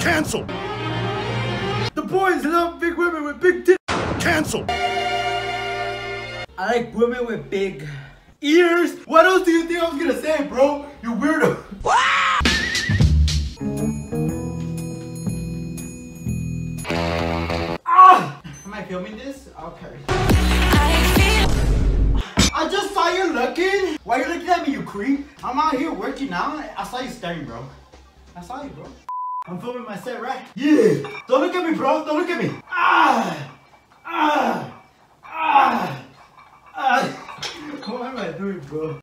Cancel. The boys love big women with big tits. Cancel. I like women with big ears. What else do you think I was gonna say, bro? You weirdo. Ah! Am I filming this? Okay. I just saw you looking. Why are you looking at me, you creep? I'm out here working now. I saw you staring, bro. I saw you, bro. I'm filming my set, right? Yeah. Don't look at me, bro. Don't look at me. Ah! Ah! Ah! Ah! What am I doing, bro?